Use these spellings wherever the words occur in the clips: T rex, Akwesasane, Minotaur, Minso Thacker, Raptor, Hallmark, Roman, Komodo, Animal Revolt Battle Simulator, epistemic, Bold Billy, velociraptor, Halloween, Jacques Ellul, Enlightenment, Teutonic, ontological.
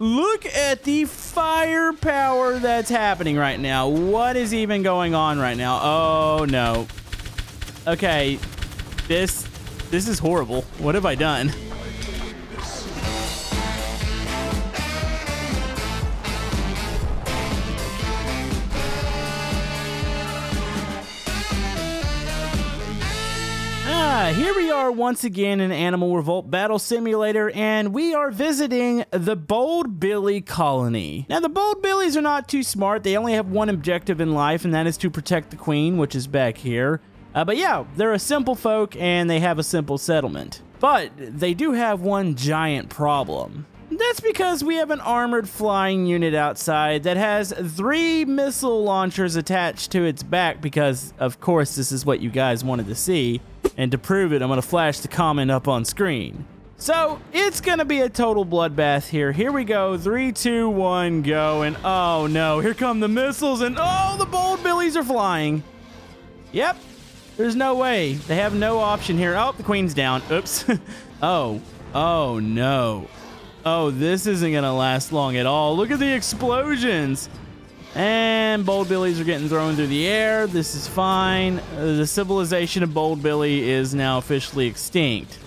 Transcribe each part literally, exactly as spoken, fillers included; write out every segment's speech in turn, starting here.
Look at the firepower that's happening right now. What is even going on right now? Oh, no. Okay. This, this is horrible. What have I done? Here we are once again in Animal Revolt Battle Simulator, and we are visiting the Bold Billy colony. Now, the Bold Billies are not too smart. They only have one objective in life, and that is to protect the queen, which is back here. Uh, but yeah, they're a simple folk, and they have a simple settlement. But they do have one giant problem. That's because we have an armored flying unit outside that has three missile launchers attached to its back because, of course, this is what you guys wanted to see. And to prove it, I'm going to flash the comment up on screen. So, it's going to be a total bloodbath here. Here we go. Three, two, one, go. And oh no, here come the missiles. And oh, the Bold Billies are flying. Yep. There's no way. They have no option here. Oh, the queen's down. Oops. oh. Oh no. Oh, this isn't going to last long at all. Look at the explosions. And Bold Billies are getting thrown through the air. This is fine. The civilization of Bold Billy is now officially extinct.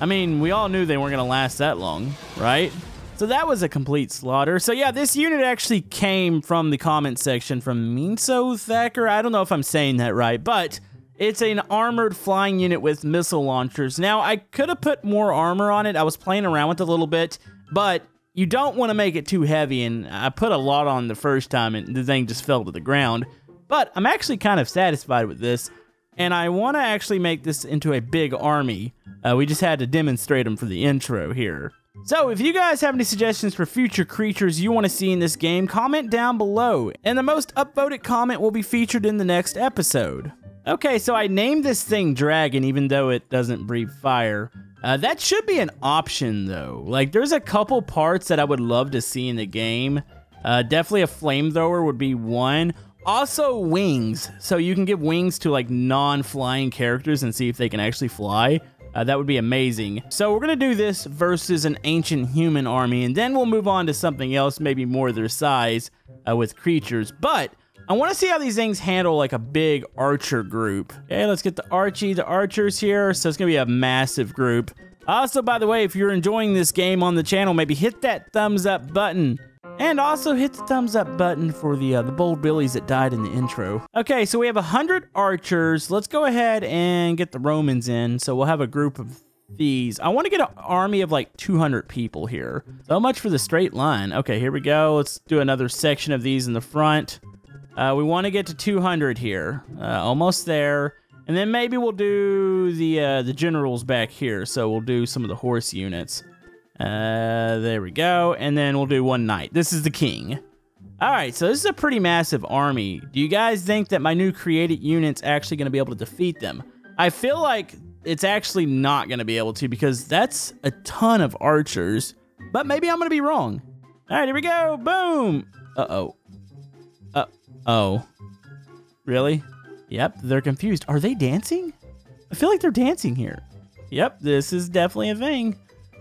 I mean, we all knew they weren't going to last that long, right? So that was a complete slaughter. So yeah, this unit actually came from the comment section from Minso Thacker. I don't know if I'm saying that right, but it's an armored flying unit with missile launchers. Now, I could have put more armor on it. I was playing around with it a little bit, but you don't want to make it too heavy, and I put a lot on the first time, and the thing just fell to the ground. But I'm actually kind of satisfied with this, and I want to actually make this into a big army. Uh, we just had to demonstrate them for the intro here. So if you guys have any suggestions for future creatures you want to see in this game, comment down below, and the most upvoted comment will be featured in the next episode. Okay, so I named this thing Dragon, even though it doesn't breathe fire. Uh, that should be an option, though. Like, there's a couple parts that I would love to see in the game. Uh, definitely a flamethrower would be one. Also, wings. So you can give wings to, like, non-flying characters and see if they can actually fly. Uh, that would be amazing. So we're going to do this versus an ancient human army, and then we'll move on to something else, maybe more their size uh, with creatures. But I want to see how these things handle like a big archer group. Okay, let's get the Archie, the archers here. So it's going to be a massive group. Also, by the way, if you're enjoying this game on the channel, maybe hit that thumbs up button. And also hit the thumbs up button for the, uh, the Bold Billies that died in the intro. Okay, so we have one hundred archers. Let's go ahead and get the Romans in. So we'll have a group of these. I want to get an army of like two hundred people here. So much for the straight line. Okay, here we go. Let's do another section of these in the front. Uh, we want to get to two hundred here, uh, almost there, and then maybe we'll do the uh, the generals back here. So we'll do some of the horse units. Uh, there we go, and then we'll do one knight. This is the king. All right, so this is a pretty massive army. Do you guys think that my new created unit's actually going to be able to defeat them? I feel like it's actually not going to be able to because that's a ton of archers. But maybe I'm going to be wrong. All right, here we go. Boom. Uh oh. Oh. Really? Yep, they're confused. Are they dancing? I feel like they're dancing here. Yep, this is definitely a thing.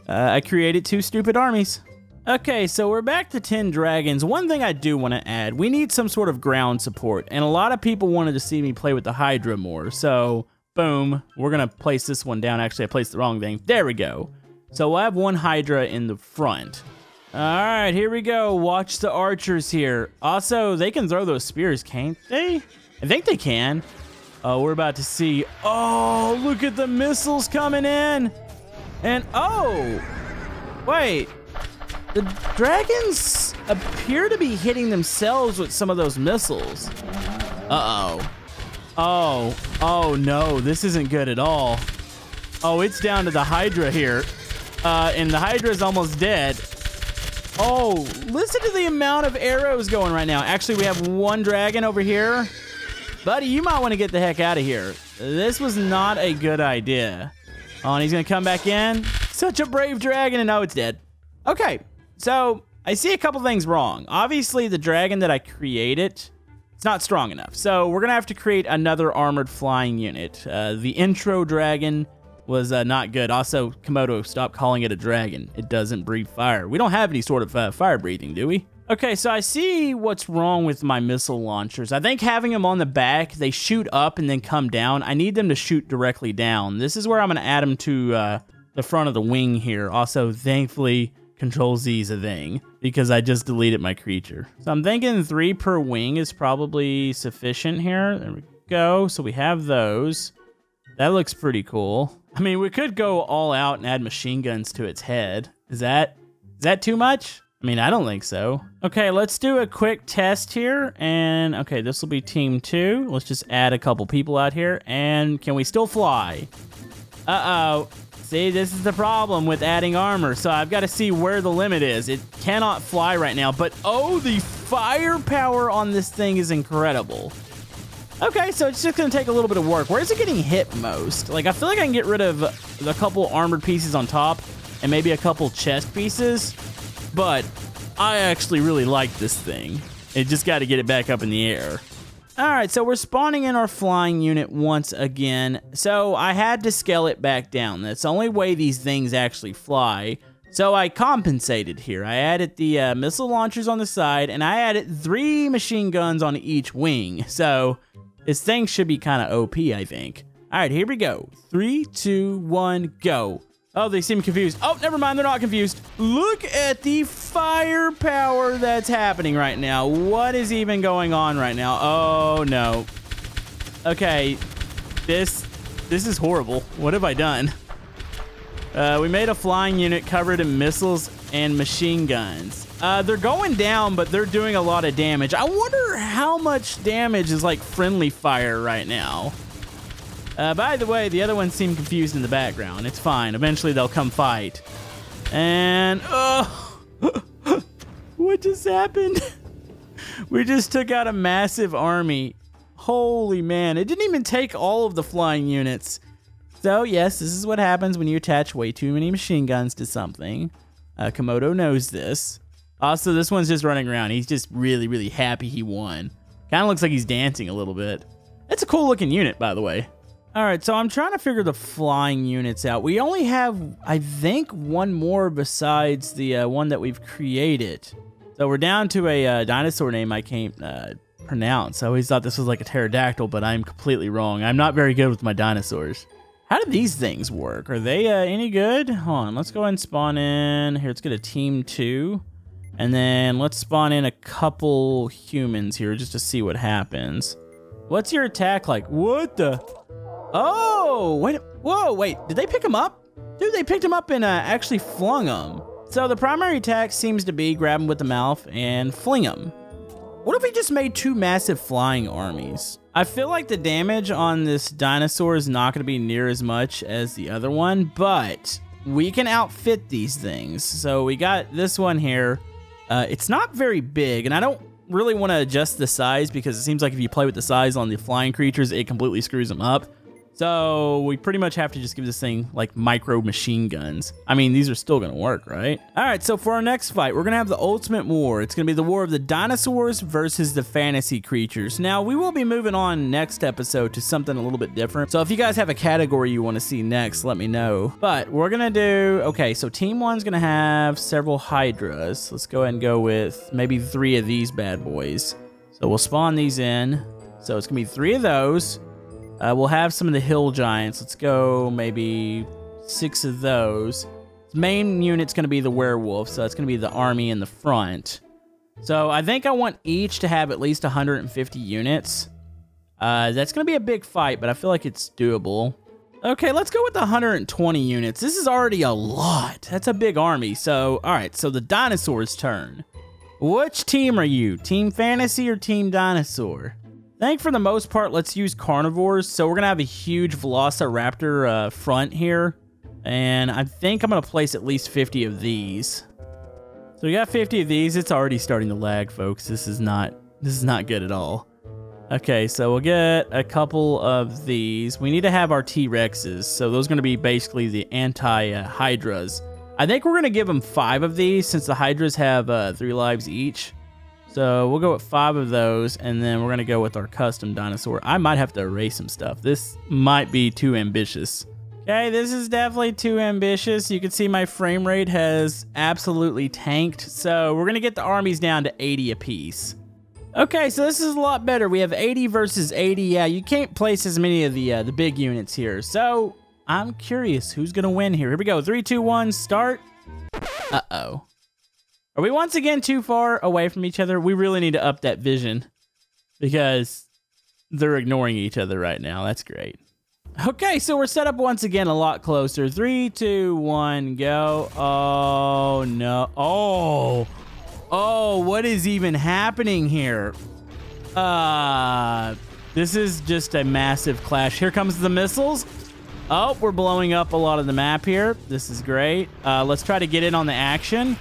Uh, I created two stupid armies. Okay, so we're back to ten dragons. One thing I do want to add, we need some sort of ground support, and a lot of people wanted to see me play with the Hydra more, so boom, we're going to place this one down. Actually, I placed the wrong thing. There we go. So we'll have one Hydra in the front. All right, here we go. Watch the archers here. Also, they can throw those spears, can't they? I think they can. Oh, we're about to see. Oh, look at the missiles coming in. And oh, wait. The dragons appear to be hitting themselves with some of those missiles. Uh-oh. Oh, oh no, this isn't good at all. Oh, it's down to the Hydra here. Uh, and the Hydra is almost dead. Oh, listen to the amount of arrows going right now. Actually, we have one dragon over here. Buddy, you might want to get the heck out of here. This was not a good idea. Oh, and he's going to come back in. Such a brave dragon, and now it's dead. Okay, so I see a couple things wrong. Obviously, the dragon that I created, it's not strong enough. So we're going to have to create another armored flying unit. Uh, the intro dragon was uh, not good. Also, Komodo, stop calling it a dragon. It doesn't breathe fire. We don't have any sort of uh, fire breathing, do we? Okay, so I see what's wrong with my missile launchers. I think having them on the back, they shoot up and then come down. I need them to shoot directly down. This is where I'm going to add them to uh, the front of the wing here. Also, thankfully, Control Z is a thing because I just deleted my creature. So I'm thinking three per wing is probably sufficient here. There we go. So we have those. That looks pretty cool. I mean, we could go all out and add machine guns to its head. Is that, is that too much? I mean, I don't think so. Okay, let's do a quick test here. And okay, this will be team two. Let's just add a couple people out here. And can we still fly? Uh-oh. See, this is the problem with adding armor. So I've got to see where the limit is. It cannot fly right now, but oh, the firepower on this thing is incredible. Okay, so it's just gonna take a little bit of work. Where is it getting hit most? Like, I feel like I can get rid of a couple armored pieces on top and maybe a couple chest pieces. But I actually really like this thing. It just got to get it back up in the air. All right, so we're spawning in our flying unit once again. So I had to scale it back down. That's the only way these things actually fly. So I compensated here. I added the uh, missile launchers on the side, and I added three machine guns on each wing. So this thing should be kind of O P, I think. All right, here we go. Three, two, one, go. Oh, they seem confused. Oh, never mind. They're not confused. Look at the firepower that's happening right now. What is even going on right now? Oh, no. Okay. This this is horrible. What have I done? Uh, we made a flying unit covered in missiles and machine guns. Uh, they're going down, but they're doing a lot of damage. I wonder how much damage is like friendly fire right now. Uh, by the way, the other ones seem confused in the background. It's fine. Eventually, they'll come fight. And... oh! What just happened? We just took out a massive army. Holy man. It didn't even take all of the flying units. So, yes, this is what happens when you attach way too many machine guns to something. Uh, Komodo knows this. Also, this one's just running around. He's just really, really happy he won. Kind of looks like he's dancing a little bit. That's a cool-looking unit, by the way. All right, so I'm trying to figure the flying units out. We only have, I think, one more besides the uh, one that we've created. So we're down to a uh, dinosaur name I can't uh, pronounce. I always thought this was like a pterodactyl, but I'm completely wrong. I'm not very good with my dinosaurs. How do these things work? Are they uh, any good? Hold on, let's go ahead and spawn in. Here, let's get a team two. And then let's spawn in a couple humans here just to see what happens. What's your attack like? What the... oh, wait, whoa, wait, did they pick him up? Dude, they picked him up and uh, actually flung him. So the primary attack seems to be grab him with the mouth and fling him. What if we just made two massive flying armies? I feel like the damage on this dinosaur is not gonna be near as much as the other one, but we can outfit these things. So we got this one here. Uh, it's not very big, and I don't really wanna adjust the size because it seems like if you play with the size on the flying creatures, it completely screws them up. So we pretty much have to just give this thing like micro machine guns. I mean, these are still gonna work, right? All right, so for our next fight, we're gonna have the ultimate war. It's gonna be the war of the dinosaurs versus the fantasy creatures. Now, we will be moving on next episode to something a little bit different. So if you guys have a category you wanna see next, let me know. But we're gonna do, okay, so team one's gonna have several hydras. Let's go ahead and go with maybe three of these bad boys. So we'll spawn these in. So it's gonna be three of those. Uh, we'll have some of the hill giants. Let's go maybe six of those. The main unit's going to be the werewolf, so that's going to be the army in the front. So I think I want each to have at least one hundred fifty units. Uh, that's going to be a big fight, but I feel like it's doable. Okay, let's go with the one hundred twenty units. This is already a lot. That's a big army. So, all right, so the dinosaur's turn. Which team are you? Team Fantasy or Team Dinosaur? I think for the most part, let's use carnivores. So we're gonna have a huge velociraptor uh, front here. And I think I'm gonna place at least fifty of these. So we got fifty of these. It's already starting to lag, folks. This is not, this is not good at all. Okay, so we'll get a couple of these. We need to have our T-Rexes. So those are gonna be basically the anti-hydras. I think we're gonna give them five of these since the hydras have uh, three lives each. So we'll go with five of those, and then we're gonna go with our custom dinosaur. I might have to erase some stuff. This might be too ambitious. Okay, Okay, this is definitely too ambitious. You can see my frame rate has absolutely tanked. So we're gonna get the armies down to eighty apiece. Okay, so this is a lot better. We have eighty versus eighty. Yeah, you can't place as many of the uh, the big units here. So I'm curious who's gonna win here. Here we go, three, two, one, start. Uh-oh. Are we once again too far away from each other? We really need to up that vision because they're ignoring each other right now. That's great. Okay, so we're set up once again a lot closer. Three, two, one, go. Oh, no. Oh. Oh, what is even happening here? Uh, this is just a massive clash. Here comes the missiles. Oh, we're blowing up a lot of the map here. This is great. Uh, let's try to get in on the action.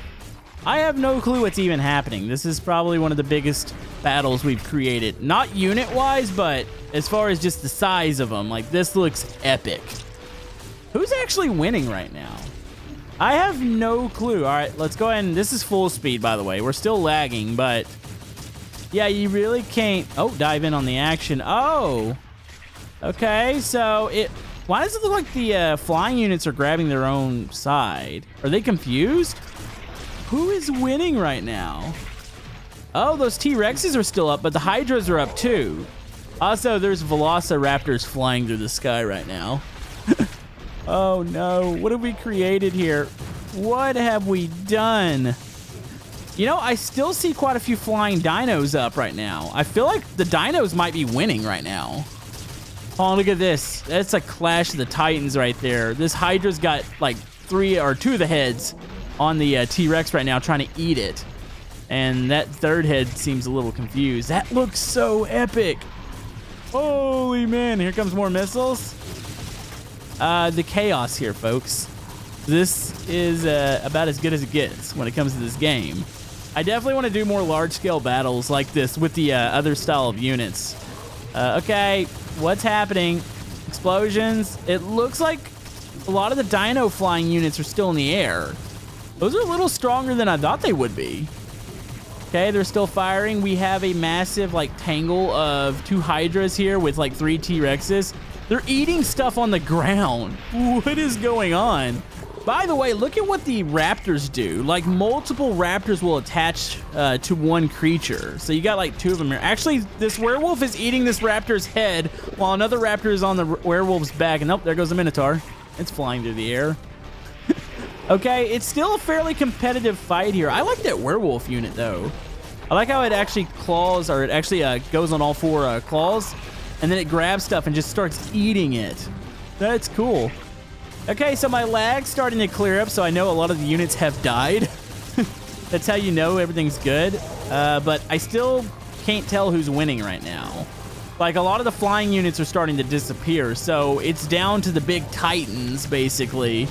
I have no clue what's even happening. This is probably one of the biggest battles we've created. Not unit-wise, but as far as just the size of them. Like, this looks epic. Who's actually winning right now? I have no clue. All right, let's go ahead and this is full speed, by the way. We're still lagging, but yeah, you really can't. Oh, dive in on the action. Oh, okay. So it. Why does it look like the uh, flying units are grabbing their own side? Are they confused? Who is winning right now? Oh, those T-Rexes are still up, but the Hydras are up too. Also, there's Velociraptors flying through the sky right now. Oh no, what have we created here? What have we done? You know, I still see quite a few flying dinos up right now. I feel like the dinos might be winning right now. Oh, look at this. That's a clash of the titans right there. This Hydra's got like three or two of the heads on the uh, T-Rex right now trying to eat it. And that third head seems a little confused. That looks so epic. Holy man, here comes more missiles. Uh, the chaos here, folks. This is uh, about as good as it gets when it comes to this game. I definitely want to do more large-scale battles like this with the uh, other style of units. Uh, okay, what's happening? Explosions. It looks like a lot of the dino flying units are still in the air. Those are a little stronger than I thought they would be. Okay, they're still firing. We have a massive, like, tangle of two Hydras here with, like, three T-Rexes. They're eating stuff on the ground. What is going on? By the way, look at what the raptors do. Like, multiple raptors will attach uh, to one creature. So you got like two of them here. Actually, this werewolf is eating this raptor's head while another raptor is on the werewolf's back. And oh, there goes the Minotaur. It's flying through the air. Okay, it's still a fairly competitive fight here. I like that werewolf unit, though. I like how it actually claws, or it actually uh, goes on all four uh, claws. And then it grabs stuff and just starts eating it. That's cool. Okay, so my lag's starting to clear up, so I know a lot of the units have died. That's how you know everything's good. Uh, but I still can't tell who's winning right now. Like, a lot of the flying units are starting to disappear, so it's down to the big titans, basically.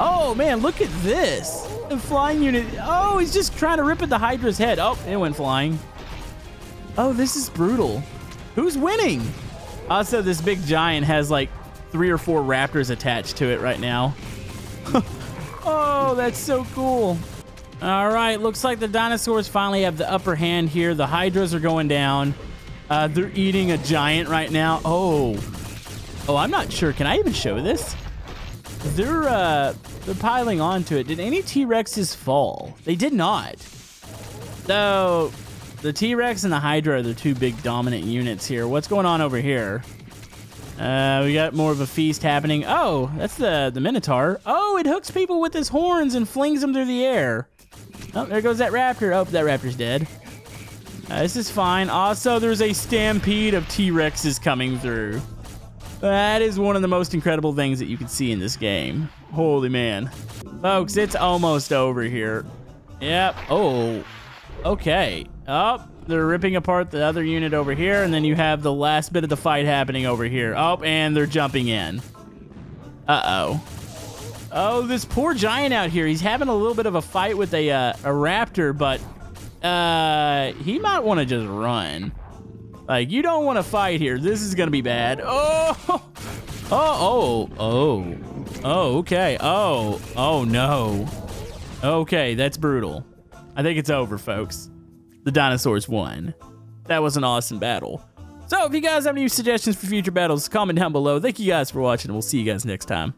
Oh, man, look at this. The flying unit. Oh, he's just trying to rip at the Hydra's head. Oh, it went flying. Oh, this is brutal. Who's winning? Also, this big giant has like three or four raptors attached to it right now. Oh, that's so cool. All right, looks like the dinosaurs finally have the upper hand here. The Hydras are going down. Uh, they're eating a giant right now. Oh, oh, I'm not sure. Can I even show this? They're, uh, they're piling onto it. Did any T-Rexes fall? They did not. So the T-Rex and the Hydra are the two big dominant units here. What's going on over here? Uh, we got more of a feast happening. Oh, that's the, the Minotaur. Oh, it hooks people with his horns and flings them through the air. Oh, there goes that raptor. Oh, that raptor's dead. Uh, this is fine. Also, there's a stampede of T-Rexes coming through. That is one of the most incredible things that you can see in this game. Holy man. Folks, it's almost over here. Yep. Oh, okay. Oh, they're ripping apart the other unit over here, and then you have the last bit of the fight happening over here. Oh, and they're jumping in. Uh-oh. Oh, this poor giant out here. He's having a little bit of a fight with a, uh, a raptor, but uh, he might want to just run. Like, you don't want to fight here. This is going to be bad. Oh! Oh, oh, oh. Oh, okay. Oh, oh, no. Okay, that's brutal. I think it's over, folks. The dinosaurs won. That was an awesome battle. So if you guys have any suggestions for future battles, comment down below. Thank you guys for watching, and we'll see you guys next time.